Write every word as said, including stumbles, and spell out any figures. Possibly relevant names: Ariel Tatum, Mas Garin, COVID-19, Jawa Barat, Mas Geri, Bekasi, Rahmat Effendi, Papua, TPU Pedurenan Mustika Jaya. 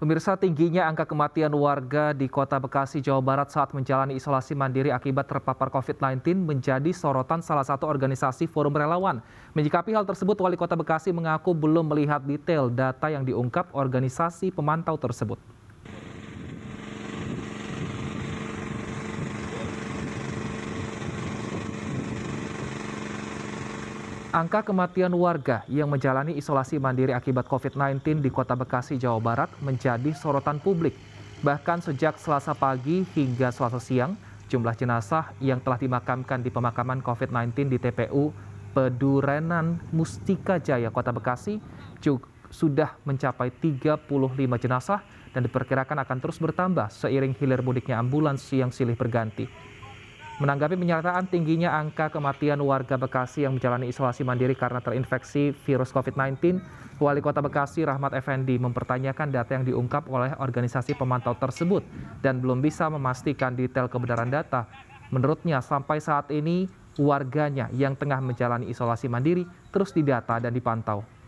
Pemirsa, tingginya angka kematian warga di kota Bekasi, Jawa Barat saat menjalani isolasi mandiri akibat terpapar covid sembilan belas menjadi sorotan salah satu organisasi Forum Relawan. Menyikapi hal tersebut, Wali Kota Bekasi mengaku belum melihat detail data yang diungkap organisasi pemantau tersebut. Angka kematian warga yang menjalani isolasi mandiri akibat covid sembilan belas di Kota Bekasi, Jawa Barat menjadi sorotan publik. Bahkan sejak Selasa pagi hingga Selasa siang, jumlah jenazah yang telah dimakamkan di pemakaman covid sembilan belas di T P U Pedurenan Mustika Jaya, Kota Bekasi juga sudah mencapai tiga puluh lima jenazah dan diperkirakan akan terus bertambah seiring hilir mudiknya ambulans yang silih berganti. Menanggapi pernyataan tingginya angka kematian warga Bekasi yang menjalani isolasi mandiri karena terinfeksi virus covid sembilan belas, Wali Kota Bekasi Rahmat Effendi mempertanyakan data yang diungkap oleh organisasi pemantau tersebut dan belum bisa memastikan detail kebenaran data. Menurutnya, sampai saat ini warganya yang tengah menjalani isolasi mandiri terus didata dan dipantau.